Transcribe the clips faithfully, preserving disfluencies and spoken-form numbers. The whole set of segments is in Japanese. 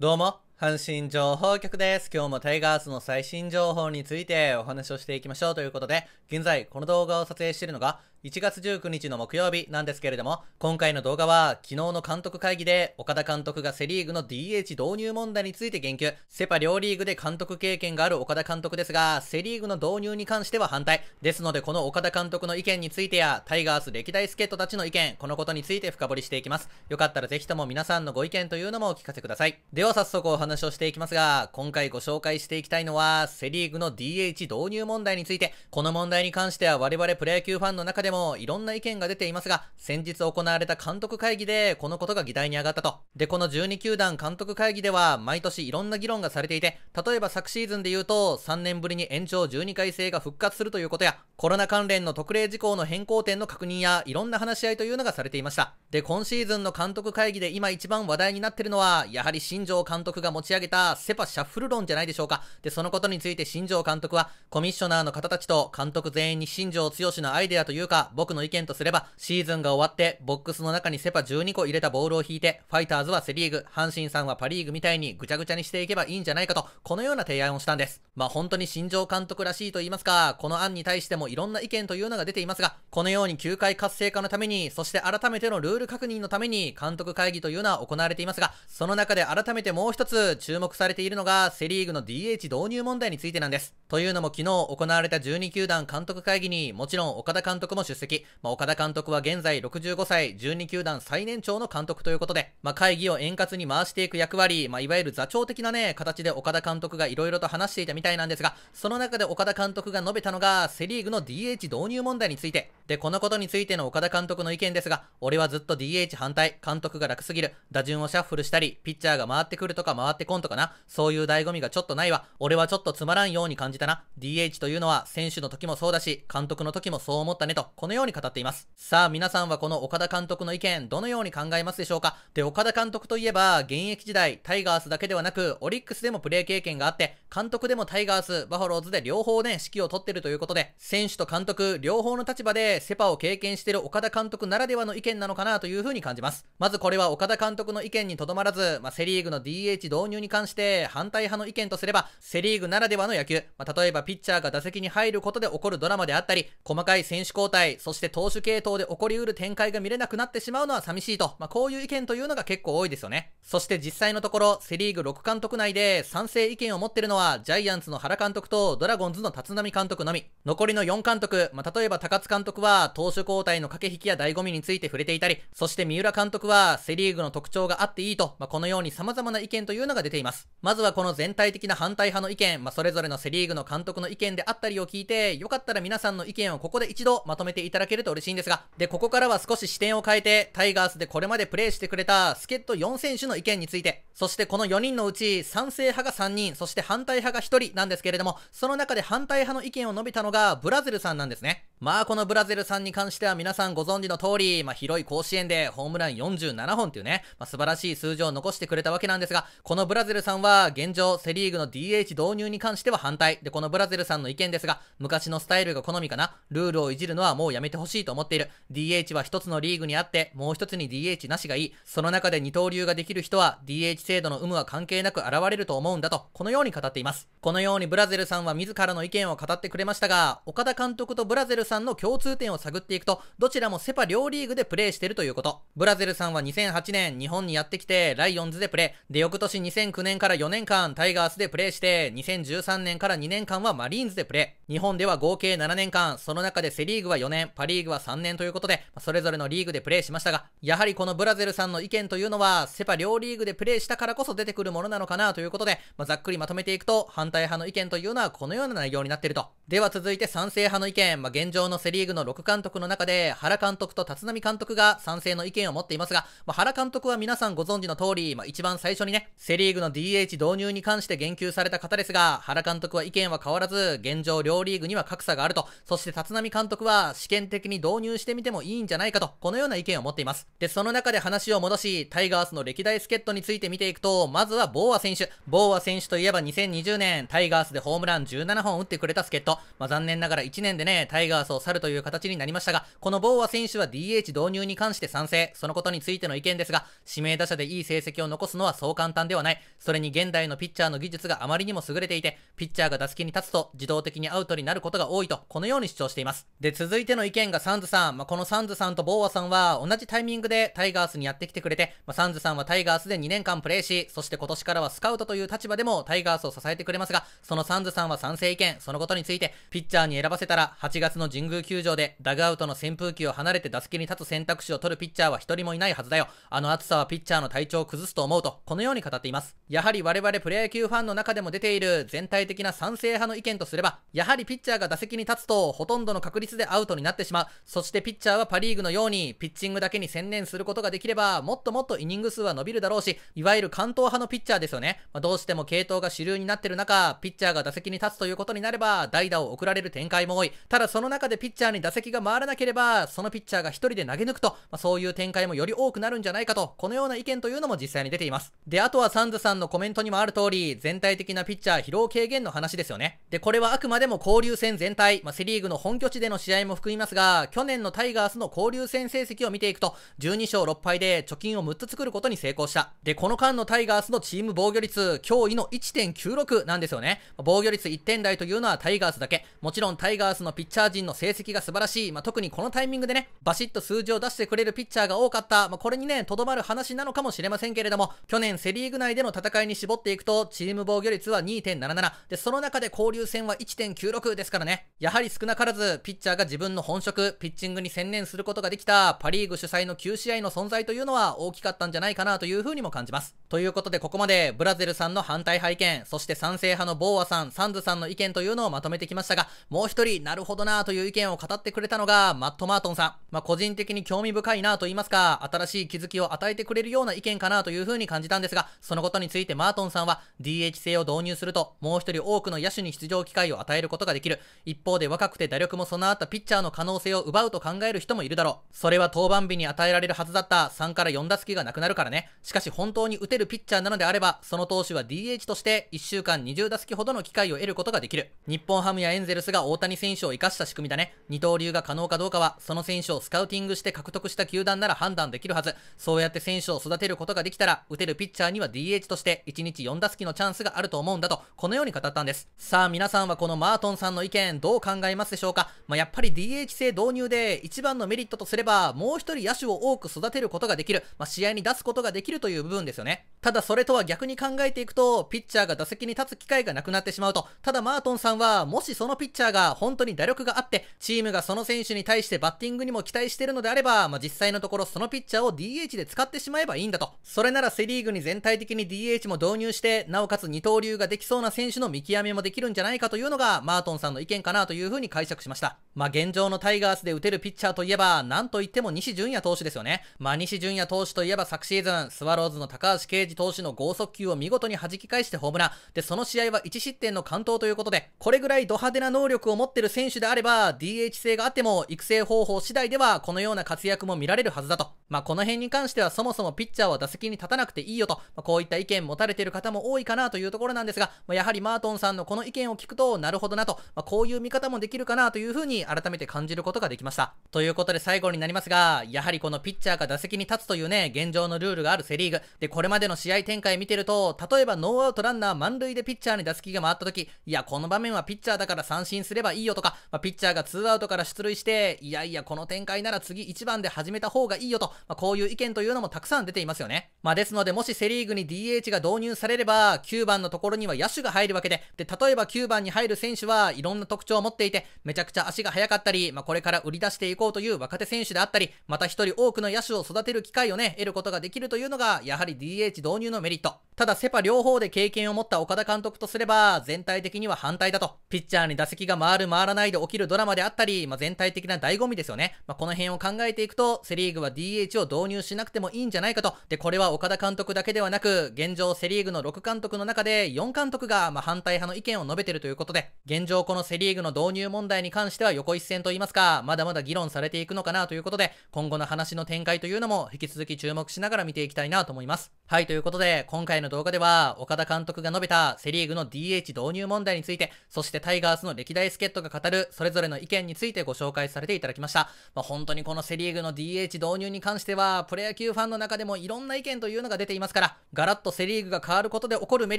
どうも、阪神情報局です。今日もタイガースの最新情報についてお話をしていきましょうということで、現在この動画を撮影しているのがいちがつじゅうくにちの木曜日なんですけれども、今回の動画は昨日の監督会議で岡田監督がセリーグの ディーエイチ 導入問題について言及。セパ両リーグで監督経験がある岡田監督ですが、セリーグの導入に関しては反対。ですのでこの岡田監督の意見についてや、タイガース歴代助っ人たちの意見、このことについて深掘りしていきます。よかったらぜひとも皆さんのご意見というのもお聞かせください。では早速お話をしていきますが、今回ご紹介していきたいのはセリーグの ディーエイチ 導入問題について。この問題に関しては我々プロ野球ファンの中でもいろんな意見が出ていますが、先日行われた監督会議でこのことが議題に上がったと。でこのじゅうにきゅうだん監督会議では毎年いろんな議論がされていて、例えば昨シーズンで言うとさんねんぶりに延長じゅうにかい制が復活するということや、コロナ関連の特例事項の変更点の確認や、いろんな話し合いというのがされていました。で今シーズンの監督会議で今一番話題になっているのは、やはり新庄監督が持ち上げたセパシャッフル論じゃないでしょうか。でそのことについて新庄監督は、コミッショナーの方たちと監督全員に新庄剛志のアイデアというか、僕の意見とすれば、シーズンが終わってボックスの中にセパじゅうにこ入れたボールを引いて、ファイターズはセリーグ、阪神さんはパリーグみたいにぐちゃぐちゃにしていけばいいんじゃないかと、このような提案をしたんです。まあ本当に新庄監督らしいと言いますか、この案に対してもいろんな意見というのが出ていますが、このように球界活性化のために、そして改めてのルール確認のために監督会議というのは行われていますが、その中で改めてもう一つ注目されているのがセリーグの ディーエイチ 導入問題についてなんです。というのも昨日行われたじゅうにきゅうだん監督会議に、もちろん岡田監督も出席。まあ、岡田監督は現在ろくじゅうごさい、じゅうにきゅうだん最年長の監督ということで、まあ、会議を円滑に回していく役割、まあ、いわゆる座長的なね形で岡田監督がいろいろと話していたみたいなんですが、その中で岡田監督が述べたのがセリーグの ディーエイチ 導入問題について。でこのことについての岡田監督の意見ですが、俺はずっと ディーエイチ 反対、監督が楽すぎる、打順をシャッフルしたりピッチャーが回ってくるとか回ってこんとかな、そういう醍醐味がちょっとないわ、俺はちょっとつまらんように感じたな、 ディーエイチ というのは選手の時もそうだし監督の時もそう思ったねと、このように語っています。さあ皆さんはこの岡田監督の意見どのように考えますでしょうか。で岡田監督といえば現役時代タイガースだけではなくオリックスでもプレー経験があって、監督でもタイガースバファローズで両方ね指揮を取ってるということで、選手と監督両方の立場でセパを経験している岡田監督ならではの意見なのかなというふうに感じます。まずこれは岡田監督の意見にとどまらず、まあ、セリーグの ディーエイチ 導入に関して反対派の意見とすれば、セリーグならではの野球、まあ、例えばピッチャーが打席に入ることで起こるドラマであったり、細かい選手交代、そして投手系統で起こりうる展開が見れなくなってしまうのは寂しいと、まあ、こういう意見というのが結構多いですよね。そして実際のところセリーグろくかんとく内で賛成意見を持っているのはジャイアンツの原監督とドラゴンズの立浪監督のみ。残りのよんかんとく、まあ、例えば高津監督は投手交代の駆け引きや醍醐味について触れていたり、そして三浦監督はセリーグの特徴があっていいと、まあ、このように様々な意見というのが出ています。まずはこの全体的な反対派の意見、まあ、それぞれのセリーグの監督の意見であったりを聞いて、よかったら皆さんの意見をここで一度まとめていただけると嬉しいんですが、でここからは少し視点を変えてタイガースでこれまでプレーしてくれた助っ人よんせんしゅの意見について、そしてこのよにんのうち賛成派がさんにん、そして反対派がひとりなんですけれども、その中で反対派の意見を述べたのがブラゼルさんなんですね。まあこのブラゼルさんに関しては皆さんご存知の通り、まあ、広い甲子園でホームランよんじゅうななほんというね、まあ、素晴らしい数字を残してくれたわけなんですが、このブラゼルさんは現状セリーグの ディーエイチ 導入に関しては反対で、このブラゼルさんの意見ですが、昔のスタイルが好みかな、ルールをいじるのはもうやめてほしいと思っている、 ディーエイチ は一つのリーグにあってもう一つに ディーエイチ なしがいい、その中で二刀流ができる人は ディーエイチ 制度の有無は関係なく現れると思うんだと、このように語っています。このようにブラゼルさんは自らの意見を語ってくれましたが、岡田監督とブラゼルさんの共通点を探っていくと、どちらもセパ両リーグでプレーしているということ。ブラゼルさんはにせんはちねん日本にやってきてライオンズでプレーで、翌年にせんきゅうねんからよねんかんタイガースでプレーして、にせんじゅうさんねんからにねんかんはマリーンズでプレー、日本では合計ななねんかん、その中でセリーグはよねん、パリーグはさんねんということで、それぞれのリーグでプレーしましたが、やはりこのブラゼルさんの意見というのはセパ両リーグでプレーしたからこそ出てくるものなのかなということで、まあ、ざっくりまとめていくと反対派の意見というのはこのような内容になっていると。では続いて賛成派の意見、まあ、現状のセリーグのろくかんとくの中で原監督と立浪監督が賛成の意見を持っていますが、まあ、原監督は皆さんご存知の通り、まあ、一番最初にねセリーグの ディーエイチ 導入に関して言及された方ですが、原監督は意見は変わらず現状両リーグには格差があると、そして立浪監督は試験的に導入してみてもいいんじゃないかと、このような意見を持っています。でその中で話を戻し、タイガースの歴代助っ人について見ていくと、まずはボーア選手。ボーア選手といえばにせんにじゅうねんタイガースでホームランじゅうななほん打ってくれた助っ人、まあ、残念ながらいちねんでね、タイガースを去るという形になりましたが、このボウア選手は ディーエイチ 導入に関して賛成。そのことについての意見ですが、指名打者でいい成績を残すのはそう簡単ではない。それに現代のピッチャーの技術があまりにも優れていて、ピッチャーが打席に立つと自動的にアウトになることが多いと、このように主張しています。で、続いての意見がサンズさん。まあ、このサンズさんとボウアさんは同じタイミングでタイガースにやってきてくれて、まあ、サンズさんはタイガースでにねんかんプレーし、そして今年からはスカウトという立場でもタイガースを支えてくれますが、そのサンズさんは賛成意見。そのことについて、ピッチャーに選ばせたらはちがつの神宮球場でダグアウトの扇風機を離れて打席に立つ選択肢を取るピッチャーは一人もいないはずだよ。あの暑さはピッチャーの体調を崩すと思うと、このように語っています。やはり我々プロ野球ファンの中でも出ている全体的な賛成派の意見とすれば、やはりピッチャーが打席に立つとほとんどの確率でアウトになってしまう。そしてピッチャーはパリーグのようにピッチングだけに専念することができれば、もっともっとイニング数は伸びるだろうし、いわゆる関東派のピッチャーですよね。まあ、どうしても継投が主流になってる中、ピッチャーが打席に立つということになれば代打を送られる展開も多い。ただその中でピッチャーに打席が回らなければ、そのピッチャーが一人で投げ抜くと、まあ、そういう展開もより多くなるんじゃないかと、このような意見というのも実際に出ています。で、あとはサンズさんのコメントにもある通り、全体的なピッチャー疲労軽減の話ですよね。で、これはあくまでも交流戦全体、まあ、セリーグの本拠地での試合も含みますが、去年のタイガースの交流戦成績を見ていくと、じゅうにしょうろっぱいで貯金をむっつ作ることに成功した。で、この間のタイガースのチーム防御率驚異の いってんきゅうろく なんですよね。防御率いってんだいというのはタイガースだけ。もちろんタイガースのピッチャー陣の成績が素晴らしい、まあ、特にこのタイミングでね、バシッと数字を出してくれるピッチャーが多かった、まあ、これにね、とどまる話なのかもしれませんけれども、去年セリーグ内での戦いに絞っていくと、チーム防御率は にてんななな で、その中で交流戦は いってんきゅうろく ですからね。やはり少なからずピッチャーが自分の本職、ピッチングに専念することができたパリーグ主催のきゅうしあいの存在というのは大きかったんじゃないかなというふうにも感じます。ということで、ここまでブラゼルさんの反対派意見、そして賛成派のボウアさん、サンズさんの意見というのをまとめてきましたが、もう一人なるほどなぁという意見を語ってくれたのがマット・マートンさん。まあ、個人的に興味深いなぁと言いますか、新しい気づきを与えてくれるような意見かなという風に感じたんですが、そのことについてマートンさんは ディーエイチ 制を導入するともう一人多くの野手に出場機会を与えることができる。一方で若くて打力も備わったピッチャーの可能性を奪うと考える人もいるだろう。それは登板日に与えられるはずだったさんからよんだせきがなくなるからね。しかし本当に打てるピッチャーなのであれば、その投手は ディーエイチ としていっしゅうかんにじゅうだせきほどの機会を得ることができる。日本ハムやエンゼルスが大谷選手を生かした仕組みだね。二刀流が可能かどうかは、その選手をスカウティングして獲得した球団なら判断できるはず。そうやって選手を育てることができたら、打てるピッチャーには ディーエイチ としていちにちよんだせきのチャンスがあると思うんだと、このように語ったんです。さあ皆さんはこのマートンさんの意見どう考えますでしょうか。まあ、やっぱり ディーエイチ 制導入で一番のメリットとすれば、もう一人野手を多く育てることができる、まあ、試合に出すことができるという部分ですよね。ただそれとは逆に考えていくと、ピッチャーが打席に立つ機会がなくなってしまうと。ただマートンさんは、もしそのピッチャーが本当に打力があって、チームがその選手に対してバッティングにも期待しているのであれば、まあ、実際のところそのピッチャーを ディーエイチ で使ってしまえばいいんだと。それならセリーグに全体的に ディーエイチ も導入して、なおかつ二刀流ができそうな選手の見極めもできるんじゃないかというのが、マートンさんの意見かなというふうに解釈しました。まあ、現状のタイガースで打てるピッチャーといえば、なんといっても西純也投手ですよね。まあ、西純也投手といえば昨シーズン、スワローズの高橋奎二投手の剛速球を見事に弾き返してホームラン。で、その試合はいちしってんの完投ということで、これぐらいド派手な能力を持ってる選手であれば、ディーエイチ 制があっても、育成方法次第ではこのような活躍も見られるはずだと。まあ、この辺に関してはそもそもピッチャーは打席に立たなくていいよと、まあ、こういった意見持たれている方も多いかなというところなんですが、まあ、やはりマートンさんのこの意見を聞くと、なるほどなと、まあ、こういう見方もできるかなというふうに改めて感じることができました。ということで最後になりますが、やはりこのピッチャーが打席に立つというね、現状のルールがあるセリーグ。で、これまでの試合展開見てると、例えばノーアウトランナー満塁でピッチャーに打席が回った時、いや、この場面はピッチャーだから三振すればいいよとか、まあ、ピッチャーがツーアウトから出塁して、いやいや、この展開なら次いちばんで始めた方がいいよと、まあ、こういう意見というのもたくさん出ていますよね。まあ、ですので、もしセリーグに ディーエイチ が導入されれば、きゅうばんのところには野手が入るわけで、で、例えばきゅうばんに入る選手はいろんな特徴を持っていて、めちゃくちゃ足が速かったり、まあ、これから売り出していこうという若手選手であったり、また一人多くの野手を育てる機会をね、得ることができるというのが、やはり ディーエイチ 導入のメリット。ただセパ両方で経験を持った岡田監督とすれば、全体的には反対だと。ピッチャーに打席が回る回らないで起きるドラマであったり、まあ、全体的な醍醐味ですよね。まあ、この辺を考えていくと、セリーグは ディーエイチ を導入しなくてもいいんじゃないかと。で、これは岡田監督だけではなく、現状セリーグのろくかんとくの中でよんかんとくがまあ反対派の意見を述べているということで、現状このセリーグの導入問題に関しては横一線といいますか、まだまだ議論されていくのかなということで、今後の話の展開というのも引き続き注目しながら見ていきたいなと思います。はい、ということで、今回の動画では岡田監督が述べたセリーグの ディーエイチ 導入問題について、そしてタイガーガーズの歴代助っ人が語るそれぞれの意見についてご紹介させていただきました。まあ、本当にこのセリーグの ディーエイチ 導入に関しては、プロ野球ファンの中でもいろんな意見というのが出ていますから、ガラッとセリーグが変わることで起こるメ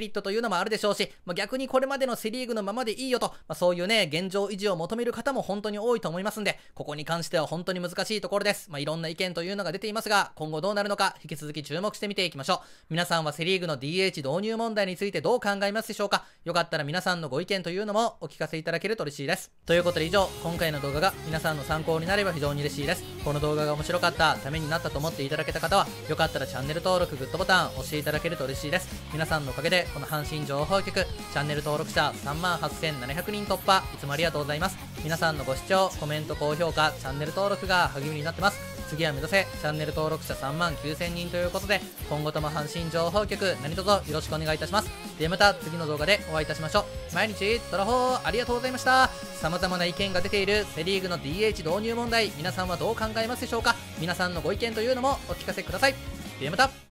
リットというのもあるでしょうし、まあ、逆にこれまでのセリーグのままでいいよと、まあ、そういうね、現状維持を求める方も本当に多いと思いますんで、ここに関しては本当に難しいところです。まあ、いろんな意見というのが出ていますが、今後どうなるのか、引き続き注目して見ていきましょう。皆さんはセリーグの ディーエイチ 導入問題についてどう考えますでしょうか。よかったら皆さんのご意見というのもお聞かせいただけると嬉しいです。ということで以上、今回の動画が皆さんの参考になれば非常に嬉しいです。この動画が面白かった、ためになったと思っていただけた方は、よかったらチャンネル登録、グッドボタン押していただけると嬉しいです。皆さんのおかげで、この阪神情報局、チャンネル登録者 さんまんはっせんななひゃく 人突破、いつもありがとうございます。皆さんのご視聴、コメント、高評価、チャンネル登録が励みになってます。次は目指せ、チャンネル登録者 さんまんきゅうせん 人ということで、今後とも阪神情報局、何卒よろしくお願いいたします。ではまた次の動画でお会いいたしましょう。毎日ドラフォーありがとうございました。様々な意見が出ているセリーグの ディーエイチ 導入問題、皆さんはどう考えますでしょうか。皆さんのご意見というのもお聞かせください。ではまた。